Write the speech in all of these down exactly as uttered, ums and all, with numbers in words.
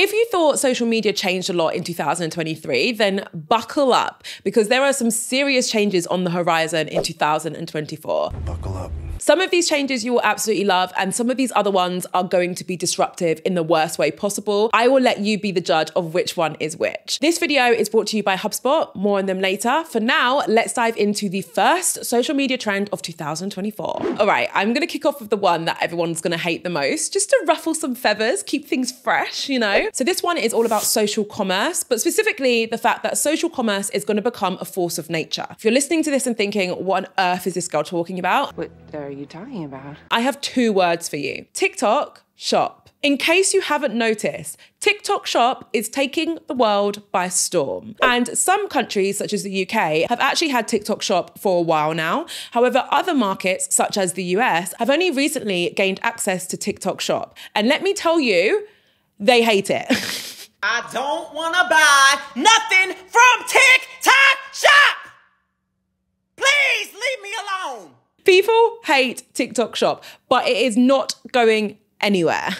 If you thought social media changed a lot in two thousand twenty-three, then buckle up, because there are some serious changes on the horizon in two thousand twenty-four. Buckle up. Some of these changes you will absolutely love, and some of these other ones are going to be disruptive in the worst way possible. I will let you be the judge of which one is which. This video is brought to you by HubSpot. More on them later. For now, let's dive into the first social media trend of two thousand twenty-four. All right, I'm going to kick off with the one that everyone's going to hate the most, just to ruffle some feathers, keep things fresh, you know? So this one is all about social commerce, but specifically the fact that social commerce is going to become a force of nature. If you're listening to this and thinking, what on earth is this girl talking about? What are you talking about? I have two words for you. TikTok Shop. In case you haven't noticed, TikTok Shop is taking the world by storm. And some countries, such as the U K, have actually had TikTok Shop for a while now. However, other markets, such as the U S, have only recently gained access to TikTok Shop. And let me tell you, they hate it. I don't want to buy nothing from TikTok Shop. Please leave me alone. People hate TikTok Shop, but it is not going anywhere.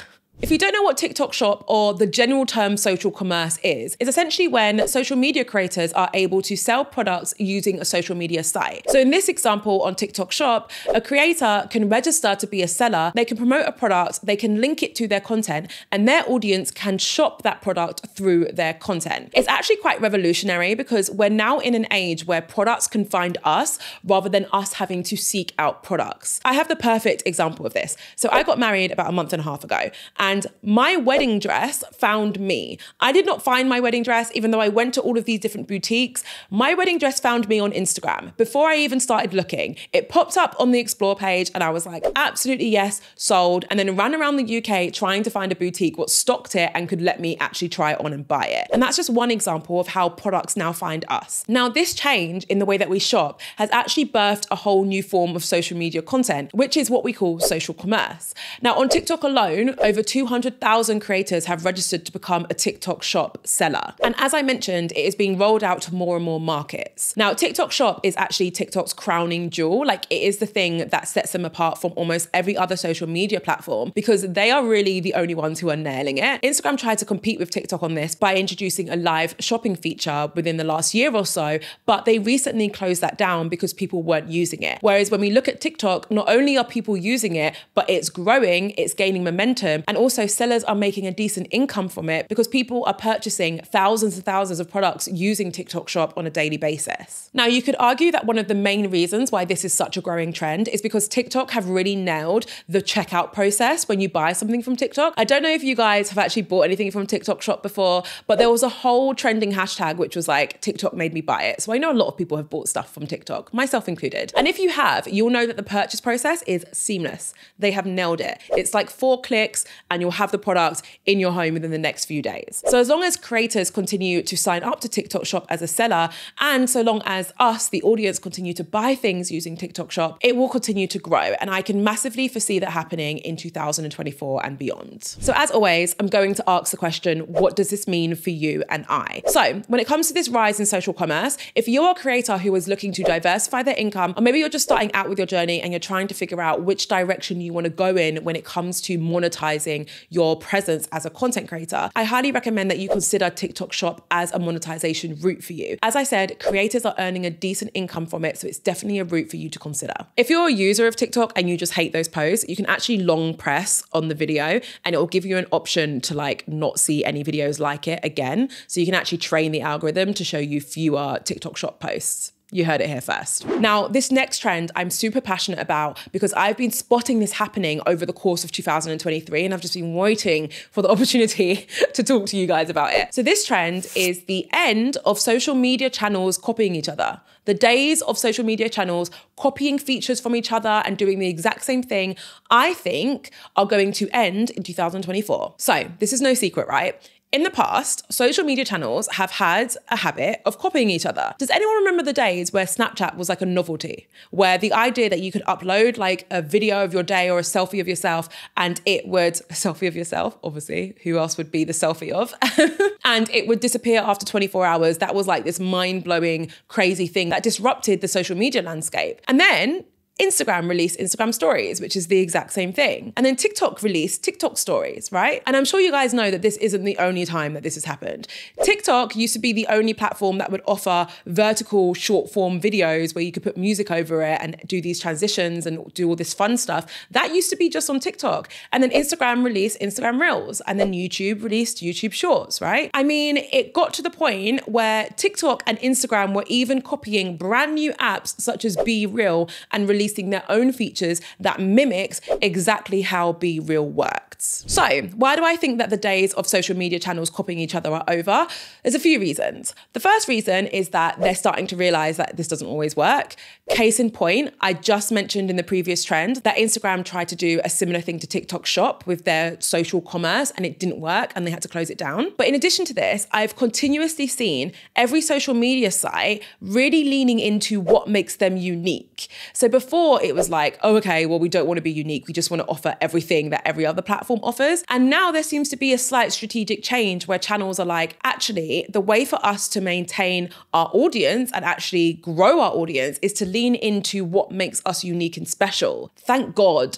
If you don't know what TikTok Shop, or the general term social commerce, is, it's essentially when social media creators are able to sell products using a social media site. So in this example on TikTok Shop, a creator can register to be a seller, they can promote a product, they can link it to their content, and their audience can shop that product through their content. It's actually quite revolutionary, because we're now in an age where products can find us rather than us having to seek out products. I have the perfect example of this. So I got married about a month and a half ago, and And my wedding dress found me. I did not find my wedding dress, even though I went to all of these different boutiques. My wedding dress found me on Instagram. Before I even started looking, it popped up on the Explore page and I was like, absolutely yes, sold. And then ran around the U K trying to find a boutique what stocked it and could let me actually try it on and buy it. And that's just one example of how products now find us. Now, this change in the way that we shop has actually birthed a whole new form of social media content, which is what we call social commerce. Now, on TikTok alone, over two two hundred thousand creators have registered to become a TikTok Shop seller. And as I mentioned, it is being rolled out to more and more markets. Now, TikTok Shop is actually TikTok's crowning jewel. Like, it is the thing that sets them apart from almost every other social media platform, because they are really the only ones who are nailing it. Instagram tried to compete with TikTok on this by introducing a live shopping feature within the last year or so, but they recently closed that down because people weren't using it. Whereas when we look at TikTok, not only are people using it, but it's growing, it's gaining momentum, and also Also, sellers are making a decent income from it, because people are purchasing thousands and thousands of products using TikTok Shop on a daily basis. Now, you could argue that one of the main reasons why this is such a growing trend is because TikTok have really nailed the checkout process when you buy something from TikTok. I don't know if you guys have actually bought anything from TikTok Shop before, but there was a whole trending hashtag which was like, TikTok made me buy it. So I know a lot of people have bought stuff from TikTok, myself included. And if you have, you'll know that the purchase process is seamless. They have nailed it. It's like four clicks and And you'll have the product in your home within the next few days. So as long as creators continue to sign up to TikTok Shop as a seller, and so long as us, the audience, continue to buy things using TikTok Shop, it will continue to grow. And I can massively foresee that happening in two thousand twenty-four and beyond. So as always, I'm going to ask the question, what does this mean for you and I? So when it comes to this rise in social commerce, if you're a creator who is looking to diversify their income, or maybe you're just starting out with your journey and you're trying to figure out which direction you want to go in when it comes to monetizing your presence as a content creator, I highly recommend that you consider TikTok Shop as a monetization route for you. As I said, creators are earning a decent income from it, so it's definitely a route for you to consider. If you're a user of TikTok and you just hate those posts, you can actually long press on the video and it will give you an option to like not see any videos like it again. So you can actually train the algorithm to show you fewer TikTok Shop posts. You heard it here first. Now, this next trend I'm super passionate about, because I've been spotting this happening over the course of two thousand twenty-three, and I've just been waiting for the opportunity to talk to you guys about it. So this trend is the end of social media channels copying each other. The days of social media channels copying features from each other and doing the exact same thing, I think, are going to end in two thousand twenty-four. So this is no secret, right? In the past, social media channels have had a habit of copying each other. Does anyone remember the days where Snapchat was like a novelty, where the idea that you could upload like a video of your day or a selfie of yourself and it would, a selfie of yourself, obviously, who else would be the selfie of? And it would disappear after twenty-four hours. That was like this mind-blowing, crazy thing that disrupted the social media landscape. And then Instagram released Instagram Stories, which is the exact same thing. And then TikTok released TikTok Stories, right? And I'm sure you guys know that this isn't the only time that this has happened. TikTok used to be the only platform that would offer vertical short form videos where you could put music over it and do these transitions and do all this fun stuff. That used to be just on TikTok. And then Instagram released Instagram Reels, and then YouTube released YouTube Shorts, right? I mean, it got to the point where TikTok and Instagram were even copying brand new apps such as Be Real and releasing their own features that mimics exactly how Be Real works. So why do I think that the days of social media channels copying each other are over? There's a few reasons. The first reason is that they're starting to realize that this doesn't always work. Case in point, I just mentioned in the previous trend that Instagram tried to do a similar thing to TikTok Shop with their social commerce, and it didn't work and they had to close it down. But in addition to this, I've continuously seen every social media site really leaning into what makes them unique. So before it was like, oh, okay, well, we don't want to be unique. We just want to offer everything that every other platform offers. And now there seems to be a slight strategic change where channels are like, actually, the way for us to maintain our audience and actually grow our audience is to lean into what makes us unique and special. Thank God.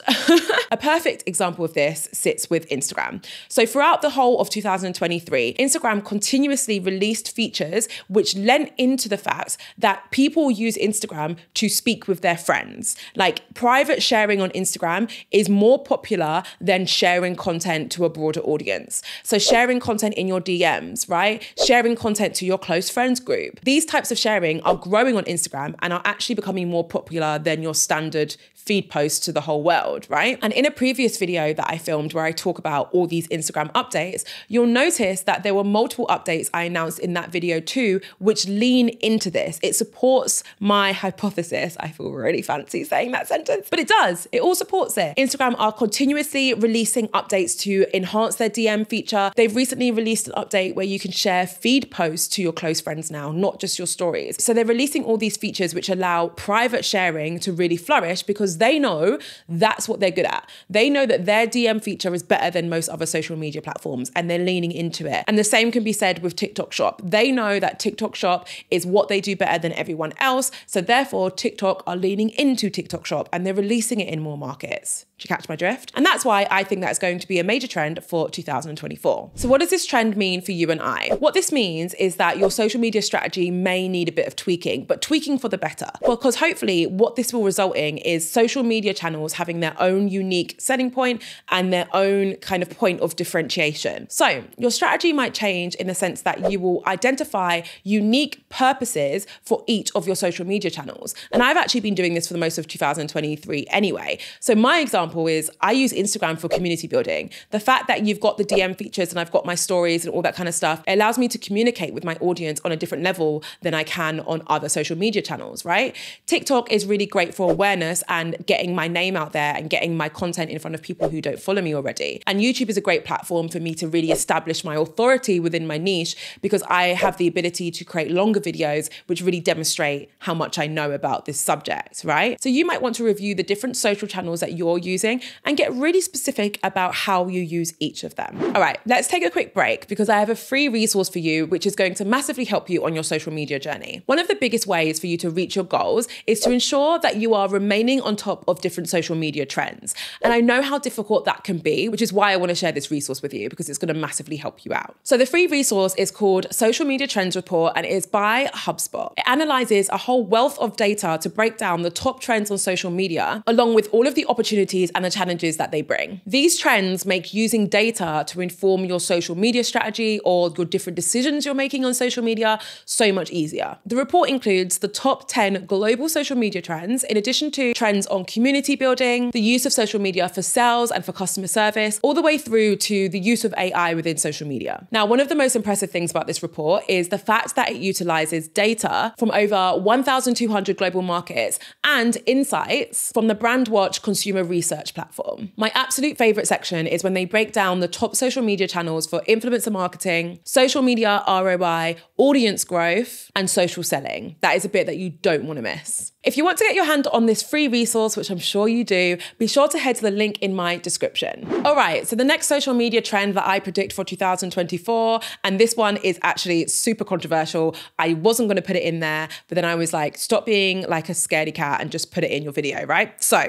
A perfect example of this sits with Instagram. So throughout the whole of two thousand twenty-three, Instagram continuously released features which lent into the fact that people use Instagram to speak with their friends. Like, private sharing on Instagram is more popular than sharing content to a broader audience. So sharing content in your D Ms, right? Sharing content to your close friends group. These types of sharing are growing on Instagram and are actually becoming more popular than your standard feed post to the whole world, right? And in a previous video that I filmed where I talk about all these Instagram updates, you'll notice that there were multiple updates I announced in that video too, which lean into this. It supports my hypothesis. I feel really fancy saying that sentence, but it does. It all supports it. Instagram are continuously releasing updates to enhance their D M feature. They've recently released an update where you can share feed posts to your close friends now, not just your stories. So they're releasing all these features which allow private sharing to really flourish because they know that's what they're good at. They know that their D M feature is better than most other social media platforms and they're leaning into it. And the same can be said with TikTok Shop. They know that TikTok Shop is what they do better than everyone else. So therefore, TikTok are leaning into TikTok Shop and they're releasing it in more markets. Do you catch my drift? And that's why I think that's going to be a major trend for two thousand twenty-four. So what does this trend mean for you and I? What this means is that your social media strategy may need a bit of tweaking, but tweaking for the better. Because hopefully what this will result in is social media channels having their own unique selling point and their own kind of point of differentiation. So your strategy might change in the sense that you will identify unique purposes for each of your social media channels. And I've actually been doing this for the most of two thousand twenty-three anyway. So my example is I use Instagram for community building. The fact that you've got the D M features and I've got my stories and all that kind of stuff, it allows me to communicate with my audience on a different level than I can on other social media channels, right? TikTok is really great for awareness and getting my name out there and getting my content in front of people who don't follow me already. And YouTube is a great platform for me to really establish my authority within my niche because I have the ability to create longer videos which really demonstrate how much I know about this subject, right? So you might want to review the different social channels that you're using and get really specific about how you use each of them. All right, let's take a quick break because I have a free resource for you which is going to massively help you on your social media journey. One of the biggest ways for you to reach your goals is to ensure that you are remaining on top of different social media trends. And I know how difficult that can be, which is why I want to share this resource with you because it's going to massively help you out. So the free resource is called Social Media Trends Report and it is by HubSpot. It analyzes a whole wealth of data to break down the top trends on social media, along with all of the opportunities and the challenges that they bring. These trends make using data to inform your social media strategy or your different decisions you're making on social media so much easier. The report includes the top ten global social media trends, in addition to trends on community building, the use of social media for sales and for customer service, all the way through to the use of A I within social media. Now, one of the most impressive things about this report is the fact that it utilizes data from over one thousand two hundred global markets and insights from the Brandwatch consumer research platform. My absolute favorite section is when they break down the top social media channels for influencer marketing, social media R O I, audience growth, and social selling. That is a bit that you don't want to miss. If you want to get your hand on this free resource, which I'm sure you do, be sure to head to the link in my description. All right, so the next social media trend that I predict for two thousand twenty-four, and this one is actually super controversial. I wasn't going to put it in there, but then I was like, stop being like a scaredy cat and just put it in your video, right? So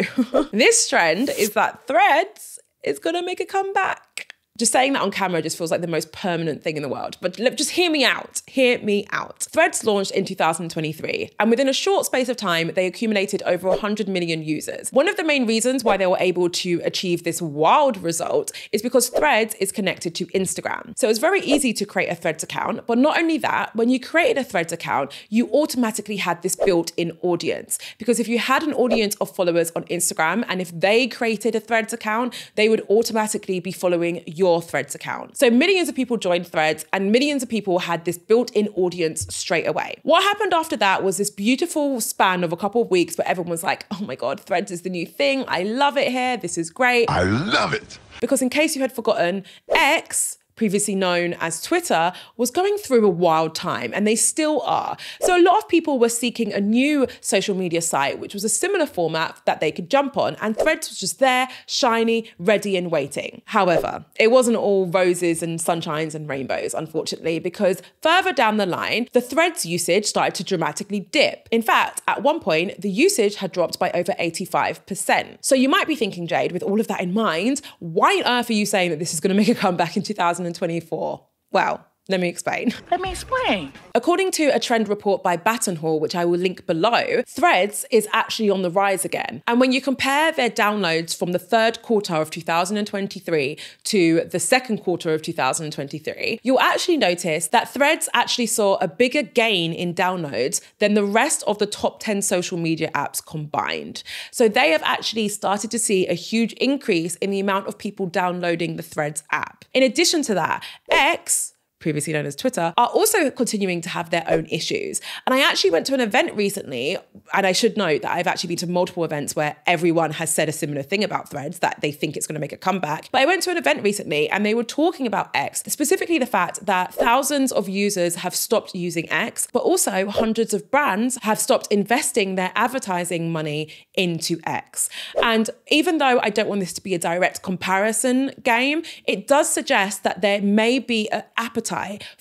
this trend is that Threads is going to make a comeback. Just saying that on camera just feels like the most permanent thing in the world. But look, just hear me out, hear me out. Threads launched in two thousand twenty-three, and within a short space of time, they accumulated over one hundred million users. One of the main reasons why they were able to achieve this wild result is because Threads is connected to Instagram. So it's very easy to create a Threads account, but not only that, when you created a Threads account, you automatically had this built-in audience. Because if you had an audience of followers on Instagram, and if they created a Threads account, they would automatically be following your Threads account. So millions of people joined Threads, and millions of people had this built-in audience straight away. What happened after that was this beautiful span of a couple of weeks where everyone was like, oh my God, Threads is the new thing. I love it here. This is great. I love it. Because in case you had forgotten, X, previously known as Twitter, was going through a wild time, and they still are. So a lot of people were seeking a new social media site, which was a similar format that they could jump on, and Threads was just there, shiny, ready and waiting. However, it wasn't all roses and sunshines and rainbows, unfortunately, because further down the line, the Threads usage started to dramatically dip. In fact, at one point, the usage had dropped by over eighty-five percent. So you might be thinking, Jade, with all of that in mind, why on earth are you saying that this is going to make a comeback in two thousand twenty-four? Well, let me explain. Let me explain. According to a trend report by Battenhall, which I will link below, Threads is actually on the rise again. And when you compare their downloads from the third quarter of two thousand twenty-three to the second quarter of two thousand twenty-three, you'll actually notice that Threads actually saw a bigger gain in downloads than the rest of the top ten social media apps combined. So they have actually started to see a huge increase in the amount of people downloading the Threads app. In addition to that, X, previously known as Twitter, are also continuing to have their own issues. And I actually went to an event recently, and I should note that I've actually been to multiple events where everyone has said a similar thing about Threads, that they think it's going to make a comeback. But I went to an event recently and they were talking about X, specifically the fact that thousands of users have stopped using X, but also hundreds of brands have stopped investing their advertising money into X. And even though I don't want this to be a direct comparison game, it does suggest that there may be an appetite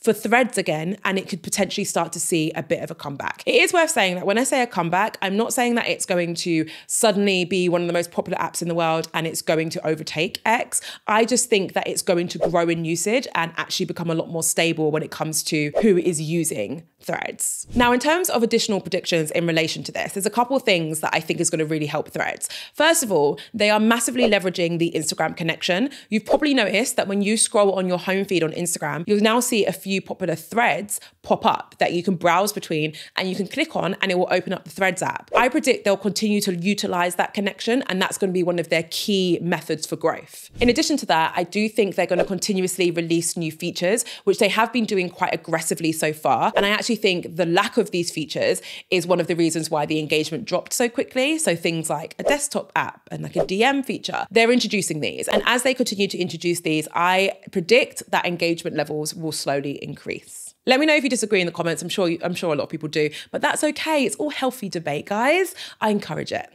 for Threads again, and it could potentially start to see a bit of a comeback. It is worth saying that when I say a comeback, I'm not saying that it's going to suddenly be one of the most popular apps in the world and it's going to overtake X. I just think that it's going to grow in usage and actually become a lot more stable when it comes to who is using Threads. Now, in terms of additional predictions in relation to this, there's a couple of things that I think is going to really help Threads. First of all, they are massively leveraging the Instagram connection. You've probably noticed that when you scroll on your home feed on Instagram, you'll now see a few popular threads pop up that you can browse between, and you can click on and it will open up the Threads app. I predict they'll continue to utilize that connection, and that's going to be one of their key methods for growth. In addition to that, I do think they're going to continuously release new features, which they have been doing quite aggressively so far. And I actually think the lack of these features is one of the reasons why the engagement dropped so quickly. So things like a desktop app and like a D M feature, they're introducing these. And as they continue to introduce these, I predict that engagement levels will slowly increase. Let me know if you disagree in the comments. I'm sure you, I'm sure a lot of people do, but that's okay. It's all healthy debate, guys. I encourage it.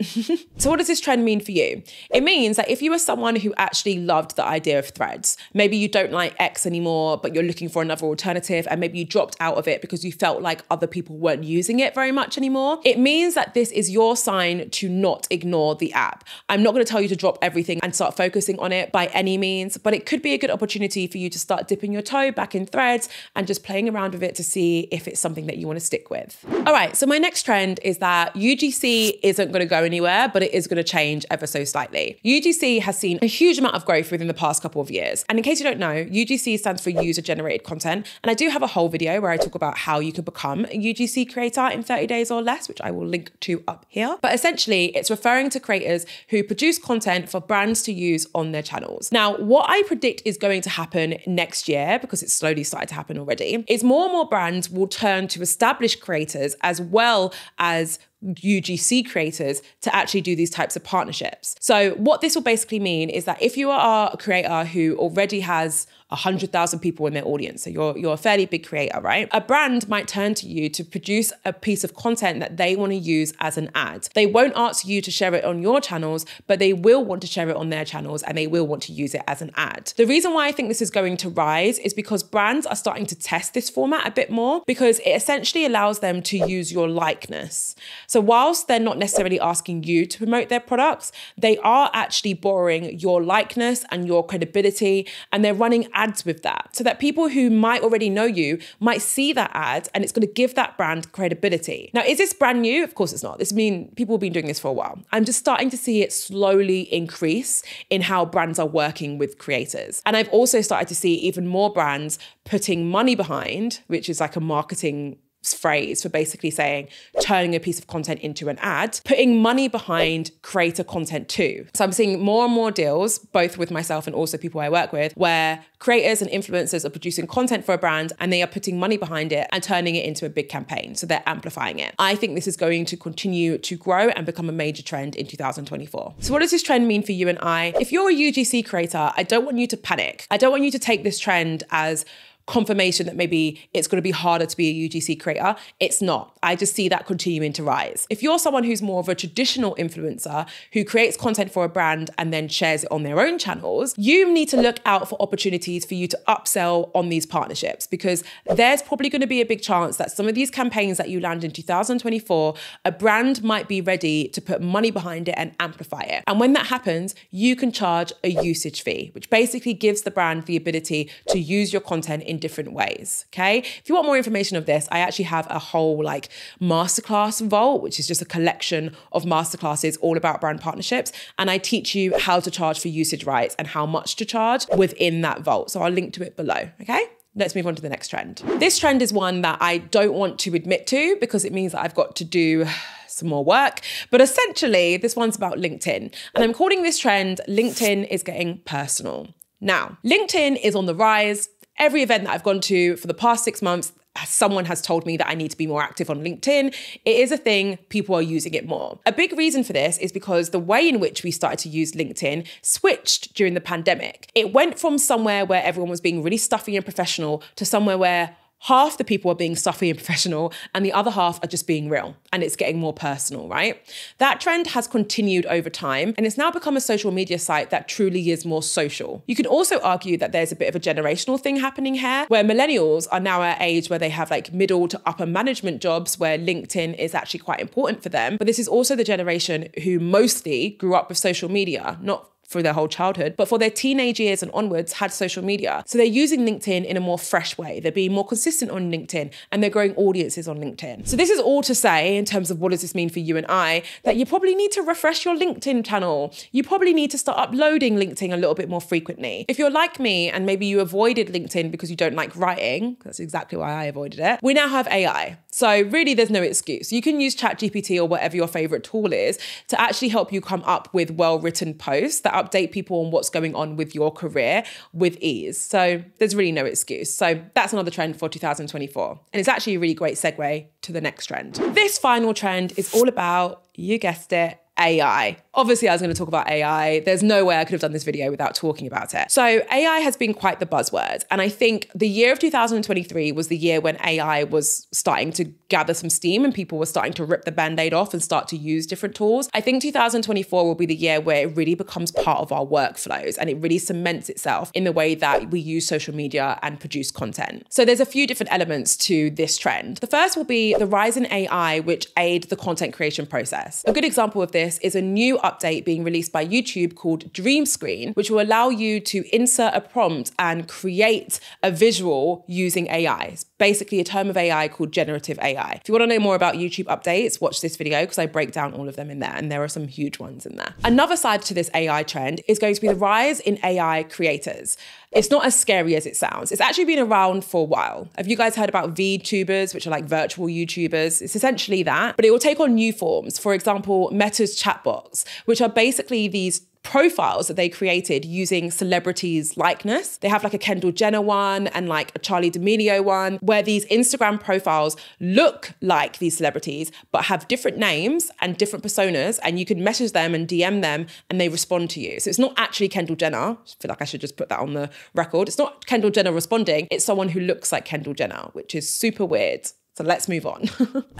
So what does this trend mean for you? It means that if you are someone who actually loved the idea of Threads, maybe you don't like X anymore, but you're looking for another alternative, and maybe you dropped out of it because you felt like other people weren't using it very much anymore. It means that this is your sign to not ignore the app. I'm not going to tell you to drop everything and start focusing on it by any means, but it could be a good opportunity for you to start dipping your toe back in Threads and just playing around round of it to see if it's something that you want to stick with. All right, so my next trend is that U G C isn't going to go anywhere, but it is going to change ever so slightly. U G C has seen a huge amount of growth within the past couple of years. And in case you don't know, U G C stands for user-generated content. And I do have a whole video where I talk about how you can become a U G C creator in thirty days or less, which I will link to up here. But essentially, it's referring to creators who produce content for brands to use on their channels. Now, what I predict is going to happen next year, because it's slowly started to happen already, is more and more brands will turn to established creators as well as U G C creators to actually do these types of partnerships. So what this will basically mean is that if you are a creator who already has one hundred thousand people in their audience, so you're, you're a fairly big creator, right? A brand might turn to you to produce a piece of content that they want to use as an ad. They won't ask you to share it on your channels, but they will want to share it on their channels and they will want to use it as an ad. The reason why I think this is going to rise is because brands are starting to test this format a bit more because it essentially allows them to use your likeness. So whilst they're not necessarily asking you to promote their products, they are actually borrowing your likeness and your credibility, and they're running ads with that so that people who might already know you might see that ad, and it's going to give that brand credibility. Now, is this brand new? Of course it's not. This mean people have been doing this for a while. I'm just starting to see it slowly increase in how brands are working with creators. And I've also started to see even more brands putting money behind, which is like a marketing phrase for basically saying turning a piece of content into an ad, putting money behind creator content too. So I'm seeing more and more deals, both with myself and also people I work with, where creators and influencers are producing content for a brand and they are putting money behind it and turning it into a big campaign. So they're amplifying it. I think this is going to continue to grow and become a major trend in two thousand twenty-four. So what does this trend mean for you and I? If you're a U G C creator, I don't want you to panic. I don't want you to take this trend as confirmation that maybe it's going to be harder to be a U G C creator. It's not. I just see that continuing to rise. If you're someone who's more of a traditional influencer who creates content for a brand and then shares it on their own channels, you need to look out for opportunities for you to upsell on these partnerships, because there's probably going to be a big chance that some of these campaigns that you land in two thousand twenty-four, a brand might be ready to put money behind it and amplify it. And when that happens, you can charge a usage fee, which basically gives the brand the ability to use your content in in different ways, okay? If you want more information of this, I actually have a whole like masterclass vault, which is just a collection of masterclasses all about brand partnerships. And I teach you how to charge for usage rights and how much to charge within that vault. So I'll link to it below, okay? Let's move on to the next trend. This trend is one that I don't want to admit to because it means that I've got to do some more work. But essentially, this one's about LinkedIn. And I'm calling this trend, LinkedIn is getting personal. Now, LinkedIn is on the rise. Every event that I've gone to for the past six months, someone has told me that I need to be more active on LinkedIn. It is a thing, people are using it more. A big reason for this is because the way in which we started to use LinkedIn switched during the pandemic. It went from somewhere where everyone was being really stuffy and professional to somewhere where half the people are being stuffy and professional and the other half are just being real, and it's getting more personal, right? That trend has continued over time and it's now become a social media site that truly is more social. You can also argue that there's a bit of a generational thing happening here where millennials are now at an age where they have like middle to upper management jobs where LinkedIn is actually quite important for them. But this is also the generation who mostly grew up with social media, not for their whole childhood, but for their teenage years and onwards had social media. So they're using LinkedIn in a more fresh way. They're being more consistent on LinkedIn and they're growing audiences on LinkedIn. So this is all to say, in terms of what does this mean for you and I, that you probably need to refresh your LinkedIn channel. You probably need to start uploading LinkedIn a little bit more frequently. If you're like me and maybe you avoided LinkedIn because you don't like writing, that's exactly why I avoided it. We now have A I. So really there's no excuse. You can use ChatGPT or whatever your favorite tool is to actually help you come up with well-written posts that update people on what's going on with your career with ease. So there's really no excuse. So that's another trend for two thousand twenty-four. And it's actually a really great segue to the next trend. This final trend is all about, you guessed it, A I. Obviously, I was going to talk about A I. There's no way I could have done this video without talking about it. So A I has been quite the buzzword. And I think the year of two thousand twenty-three was the year when A I was starting to gather some steam and people were starting to rip the Band-Aid off and start to use different tools. I think two thousand twenty-four will be the year where it really becomes part of our workflows and it really cements itself in the way that we use social media and produce content. So there's a few different elements to this trend. The first will be the rise in A I, which aid the content creation process. A good example of this is a new update being released by YouTube called Dream Screen, which will allow you to insert a prompt and create a visual using A I. It's basically a term of A I called generative A I. If you want to know more about YouTube updates, watch this video because I break down all of them in there and there are some huge ones in there. Another side to this A I trend is going to be the rise in A I creators. It's not as scary as it sounds. It's actually been around for a while. Have you guys heard about VTubers, which are like virtual YouTubers? It's essentially that, but it will take on new forms. For example, Meta's chatbots, which are basically these profiles that they created using celebrities' likeness. They have like a Kendall Jenner one and like a Charli D'Amelio one, where these Instagram profiles look like these celebrities, but have different names and different personas, and you can message them and D M them and they respond to you. So it's not actually Kendall Jenner. I feel like I should just put that on the record. It's not Kendall Jenner responding. It's someone who looks like Kendall Jenner, which is super weird. So let's move on.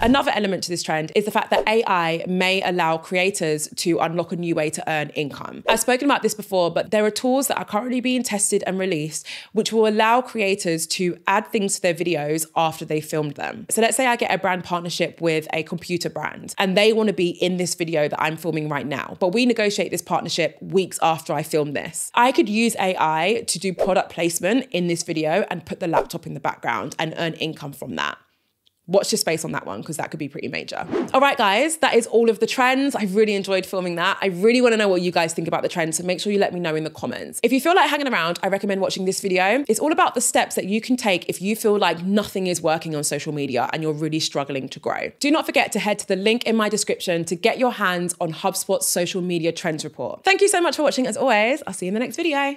Another element to this trend is the fact that A I may allow creators to unlock a new way to earn income. I've spoken about this before, but there are tools that are currently being tested and released, which will allow creators to add things to their videos after they filmed them. So let's say I get a brand partnership with a computer brand and they want to be in this video that I'm filming right now, but we negotiate this partnership weeks after I film this. I could use A I to do product placement in this video and put the laptop in the background and earn income from that. Watch your space on that one, because that could be pretty major. All right, guys, that is all of the trends. I really enjoyed filming that. I really want to know what you guys think about the trends, so make sure you let me know in the comments. If you feel like hanging around, I recommend watching this video. It's all about the steps that you can take if you feel like nothing is working on social media and you're really struggling to grow. Do not forget to head to the link in my description to get your hands on HubSpot's social media trends report. Thank you so much for watching, as always. I'll see you in the next video.